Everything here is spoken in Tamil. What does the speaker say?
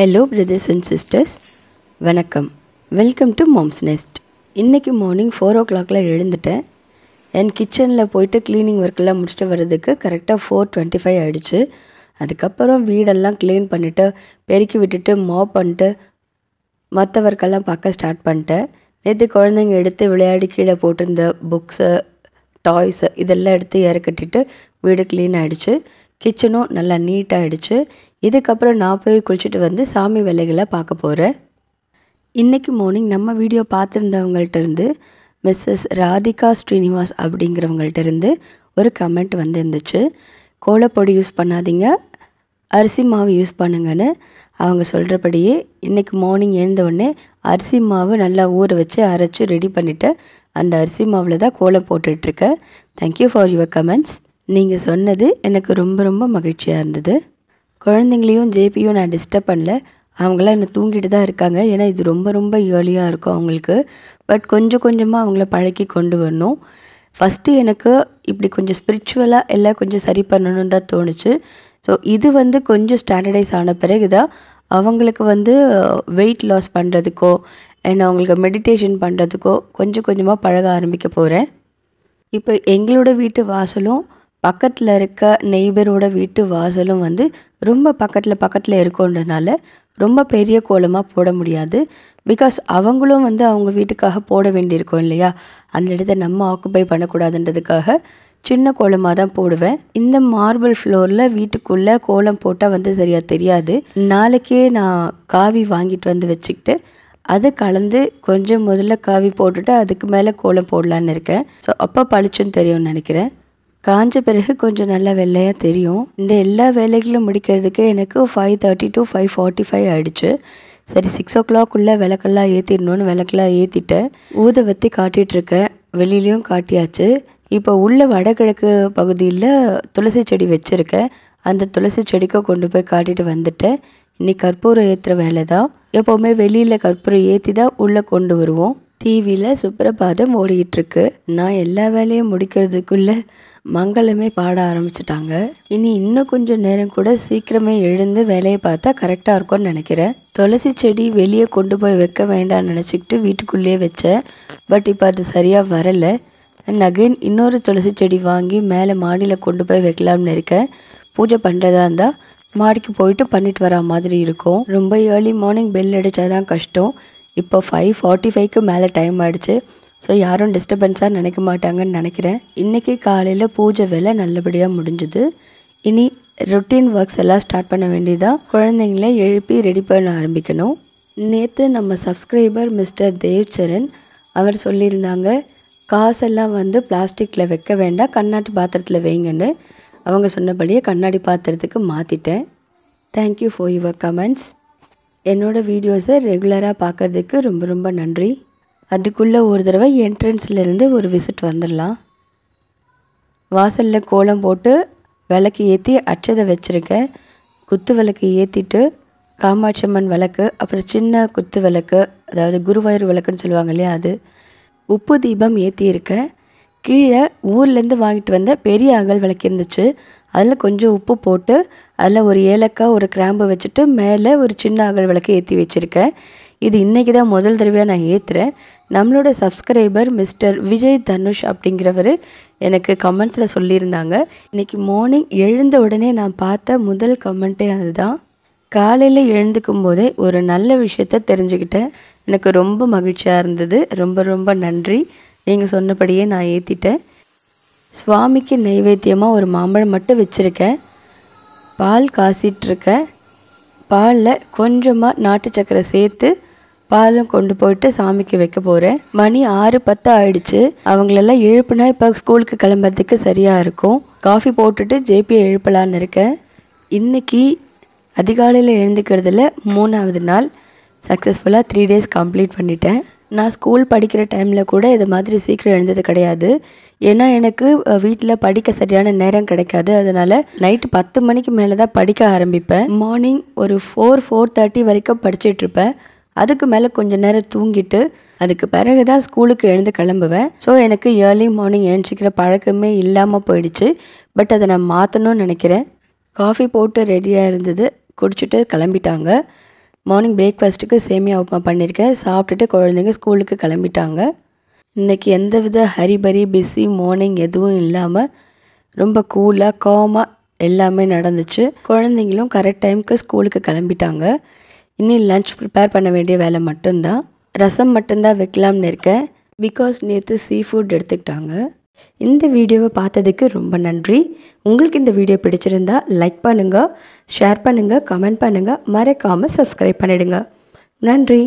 Hello brothers and sisters, வணக்கம். Welcome to Mom's Nest. இன்னைக்கு மார்னிங் 4 o'clockல எழுந்துட்டேன். என் கிச்சனில் போயிட்டு க்ளீனிங் ஒர்க்கெல்லாம் முடிச்சுட்டு வர்றதுக்கு கரெக்டாக 4:25 ஆகிடுச்சு. அதுக்கப்புறம் வீடெல்லாம் க்ளீன் பண்ணிவிட்டு பெருக்கி விட்டுட்டு மாப் பண்ணிட்டு மற்ற ஒர்க்கெல்லாம் பார்க்க ஸ்டார்ட் பண்ணிட்டேன். நேற்று குழந்தைங்க எடுத்து விளையாடி கீழே போட்டிருந்த புக்ஸு டாய்ஸு இதெல்லாம் எடுத்து இறக்கட்டிட்டு வீடு க்ளீன் ஆகிடுச்சு. கிச்சனும் நல்லா நீட்டாகிடுச்சு. இதுக்கப்புறம் நான் போய் குளிச்சுட்டு வந்து சாமி வேலைகளை பார்க்க போகிறேன். இன்றைக்கி மார்னிங் நம்ம வீடியோ பார்த்துருந்தவங்கள்ட்டேருந்து மிஸ்ஸஸ் ராதிகா ஸ்ரீனிவாஸ் அப்படிங்கிறவங்கள்ட்டேருந்து ஒரு கமெண்ட் வந்துருந்துச்சு. கோலப்பொடி யூஸ் பண்ணாதீங்க, அரிசி மாவு யூஸ் பண்ணுங்கன்னு. அவங்க சொல்கிறபடியே இன்றைக்கி மார்னிங் எழுந்தவுடனே அரிசி மாவு நல்லா ஊற வச்சு அரைச்சி ரெடி பண்ணிவிட்டு அந்த அரிசி மாவில் தான் கோலம் போட்டுட்ருக்கேன். Thank you for your comments. நீங்கள் சொன்னது எனக்கு ரொம்ப ரொம்ப மகிழ்ச்சியாக இருந்தது. குழந்தைங்களையும் ஜேபியும் நான் டிஸ்டர்ப் பண்ணல. அவங்களாம் இன்னும் தூங்கிட்டு தான் இருக்காங்க. ஏன்னா இது ரொம்ப ரொம்ப ஏர்லியாக இருக்கும் அவங்களுக்கு. பட் கொஞ்சம் கொஞ்சமாக அவங்கள பழக்கி கொண்டு வரணும். ஃபஸ்ட்டு எனக்கு இப்படி கொஞ்சம் ஸ்பிரிச்சுவலாக எல்லாம் கொஞ்சம் சரி பண்ணணுன்னு தான் தோணுச்சு. ஸோ இது வந்து கொஞ்சம் ஸ்டாண்டர்டைஸ் ஆன பிறகு தான் அவங்களுக்கு வந்து வெயிட் லாஸ் பண்ணுறதுக்கோ ஏன்னா அவங்களுக்கு மெடிடேஷன் பண்ணுறதுக்கோ கொஞ்சம் கொஞ்சமாக பழக ஆரம்பிக்க போகிறேன். இப்போ எங்களோட வீட்டு வாசலும் பக்கத்தில் இருக்க நெய்பரோட வீட்டு வாசலும் வந்து ரொம்ப பக்கத்தில் இருக்கோன்றதுனால ரொம்ப பெரிய கோலமாக போட முடியாது. பிகாஸ் அவங்களும் வந்து அவங்க வீட்டுக்காக போட வேண்டியிருக்கோம் இல்லையா, அந்த இடத்த நம்ம ஆக்குபை பண்ணக்கூடாதுன்றதுக்காக சின்ன கோலமாக தான் போடுவேன். இந்த மார்பிள் ஃப்ளோரில் வீட்டுக்குள்ளே கோலம் போட்டால் வந்து சரியாக தெரியாது. நாளைக்கே நான் காவி வாங்கிட்டு வந்து வச்சுக்கிட்டு அது கலந்து கொஞ்சம் முதல்ல காவி போட்டுட்டு அதுக்கு மேலே கோலம் போடலான்னு இருக்கேன். ஸோ அப்போ பளிச்சுன்னு தெரியும்னு நினைக்கிறேன். காஞ்ச பிறகு கொஞ்சம் நல்லா வெள்ளையாக தெரியும். இந்த எல்லா வேலைகளும் முடிக்கிறதுக்கு எனக்கு 5:30 to 5:45 ஆகிடுச்சு. சரி 6 o'clock உள்ள விளக்கெல்லாம் ஏற்றிடணுன்னு விளக்கெல்லாம் ஏற்றிட்டேன். ஊதுவத்தி காட்டிகிட்ருக்கேன், வெளியிலையும் காட்டியாச்சு. இப்போ உள்ள வடகிழக்கு பகுதியில் துளசி செடி வச்சுருக்கேன். அந்த துளசி செடிக்கும் கொண்டு போய் காட்டிட்டு வந்துட்டேன். இன்றைக்கி கற்பூரம் ஏற்றுற வேலை தான். எப்போவுமே வெளியில் கற்பூரம் ஏற்றி தான் உள்ளே கொண்டு வருவோம். டிவியில் சுப்பிரபாதம் ஓடிக்கிட்டுருக்கு. நான் எல்லா வேலையும் முடிக்கிறதுக்குள்ளே மங்களமே பாட ஆரம்பிச்சிட்டாங்க. இன்னும் கொஞ்சம் நேரம் கூட சீக்கிரமே எழுந்து வேலையை பார்த்தா கரெக்டாக இருக்கும்னு நினைக்கிறேன். துளசி செடி வெளியே கொண்டு போய் வைக்க வேண்டாம்னு நினச்சிக்கிட்டு வீட்டுக்குள்ளேயே வச்சேன். பட் இப்போ அது சரியாக வரலை. அண்ட் அகெயின் இன்னொரு துளசி செடி வாங்கி மேலே மாடியில் கொண்டு போய் வைக்கலாம்னு இருக்கேன். பூஜை பண்ணுறதா இருந்தால் மாடிக்கு போயிட்டு பண்ணிட்டு வரா மாதிரி இருக்கும். ரொம்ப ஏர்லி மார்னிங் பெல் அடித்தா தான் கஷ்டம். இப்போ 5:45க்கு மேலே டைம் ஆகிடுச்சு. ஸோ யாரும் டிஸ்டர்பன்ஸாக நினைக்க மாட்டாங்கன்னு நினைக்கிறேன். இன்றைக்கி காலையில் பூஜை வேலை நல்லபடியாக முடிஞ்சுது. இனி ரொட்டீன் ஒர்க்ஸ் எல்லாம் ஸ்டார்ட் பண்ண வேண்டியதாக. குழந்தைங்கள எழுப்பி ரெடி பண்ண ஆரம்பிக்கணும். நேற்று நம்ம சப்ஸ்கிரைபர் மிஸ்டர் தேவ்சரன் அவர் சொல்லியிருந்தாங்க காசெல்லாம் வந்து பிளாஸ்டிக்கில் வைக்க வேண்டாம், கண்ணாடி பாத்திரத்தில் வைங்கன்னு. அவங்க சொன்னபடியே கண்ணாடி பாத்திரத்துக்கு மாற்றிட்டேன். Thank you for your comments. என்னோடய வீடியோஸை ரெகுலராக பார்க்குறதுக்கு ரொம்ப ரொம்ப நன்றி. அதுக்குள்ளே ஒரு தடவை என்ட்ரன்ஸ்லேருந்து ஒரு விசிட் வந்துடலாம். வாசலில் கோலம் போட்டு விளக்கு ஏற்றி அச்சதை வச்சுருக்கேன். குத்து விளக்கு ஏற்றிட்டு காமாட்சம்மன் விளக்கு, அப்புறம் சின்ன குத்து விளக்கு, அதாவது குருவாயூர் விளக்குன்னு சொல்லுவாங்க இல்லையா, அது உப்பு தீபம் ஏற்றியிருக்கேன். கீழே ஊர்லேருந்து வாங்கிட்டு வந்த பெரிய அகல் விளக்கு இருந்துச்சு. அதில் கொஞ்சம் உப்பு போட்டு அதில் ஒரு ஏலக்காய் ஒரு கிராம்பு வச்சுட்டு மேலே ஒரு சின்ன அகல் விளக்கு ஏற்றி வச்சுருக்கேன். இது இன்றைக்கி தான் முதல் தடவையாக நான் ஏற்றுறேன். நம்மளோட சப்ஸ்கிரைபர் மிஸ்டர் விஜய் தனுஷ் அப்படிங்கிறவர் எனக்கு கமெண்ட்ஸில் சொல்லியிருந்தாங்க. இன்றைக்கி மார்னிங் எழுந்த உடனே நான் பார்த்த முதல் கமெண்ட்டே அதுதான். காலையில் எழுந்துக்கும் போதே ஒரு நல்ல விஷயத்தை தெரிஞ்சுக்கிட்டேன். எனக்கு ரொம்ப மகிழ்ச்சியாக இருந்தது. ரொம்ப ரொம்ப நன்றி. நீங்கள் சொன்னபடியே நான் ஏற்றிட்டேன். சுவாமிக்கு நைவேத்தியமாக ஒரு மாம்பழம் மட்டும் வச்சுருக்கேன். பால் காசிட்ருக்கேன். பாலில் கொஞ்சமாக நாட்டு சக்கரை சேர்த்து பாலும் கொண்டு போயிட்டு சாமிக்கு வைக்க போகிறேன். மணி 6:10 ஆகிடுச்சு. அவங்களெல்லாம் எழுப்புனா இப்போ ஸ்கூலுக்கு கிளம்புறதுக்கு சரியாக இருக்கும். காஃபி போட்டுட்டு ஜேபியை எழுப்பலான்னு இருக்கேன். இன்றைக்கி அதிகாலையில் எழுந்துக்கிறதுல 3வது நாள் சக்ஸஸ்ஃபுல்லாக 3 days கம்ப்ளீட் பண்ணிட்டேன். நான் ஸ்கூல் படிக்கிற டைமில் கூட இது மாதிரி சீக்கிரம் எழுந்தது கிடையாது. ஏன்னா எனக்கு வீட்டில் படிக்க சரியான நேரம் கிடைக்காது. அதனால் நைட்டு 10 மணிக்கு மேலே தான் படிக்க ஆரம்பிப்பேன். மார்னிங் ஒரு 4:30 வரைக்கும் படிச்சிட்ருப்பேன். அதுக்கு மேலே கொஞ்சம் நேரம் தூங்கிட்டு அதுக்கு பிறகு தான் ஸ்கூலுக்கு எழுந்து கிளம்புவேன். ஸோ எனக்கு ஏர்லி மார்னிங் எழுந்திக்கிற பழக்கமே இல்லாமல் போயிடுச்சு. பட் அதை நான் மாற்றணும்னு நினைக்கிறேன். காஃபி போட்டு ரெடியாக இருந்தது, குடிச்சிட்டு கிளம்பிட்டாங்க. மார்னிங் பிரேக்ஃபாஸ்ட்டுக்கு சேமியா உப்புமா பண்ணியிருக்கேன். சாப்பிட்டுட்டு குழந்தைங்க ஸ்கூலுக்கு கிளம்பிட்டாங்க. இன்றைக்கி எந்தவித ஹரிபரி பிஸி மார்னிங் எதுவும் இல்லாமல் ரொம்ப கூலாக காமாக எல்லாமே நடந்துச்சு. குழந்தைங்களும் கரெக்ட் டைமுக்கு ஸ்கூலுக்கு கிளம்பிட்டாங்க. இனி லன்ச் ப்ரிப்பேர் பண்ண வேண்டிய வேலை மட்டும்தான். ரசம் மட்டும்தான் வைக்கலாம்னு இருக்கேன், பிகாஸ் நேற்று சீ ஃபுட் எடுத்துக்கிட்டாங்க. இந்த வீடியோவை பார்த்ததுக்கு ரொம்ப நன்றி. உங்களுக்கு இந்த வீடியோ பிடிச்சிருந்தா லைக் பண்ணுங்கள், ஷேர் பண்ணுங்கள், கமெண்ட் பண்ணுங்கள், மறக்காமல் சப்ஸ்கிரைப் பண்ணிடுங்க. நன்றி.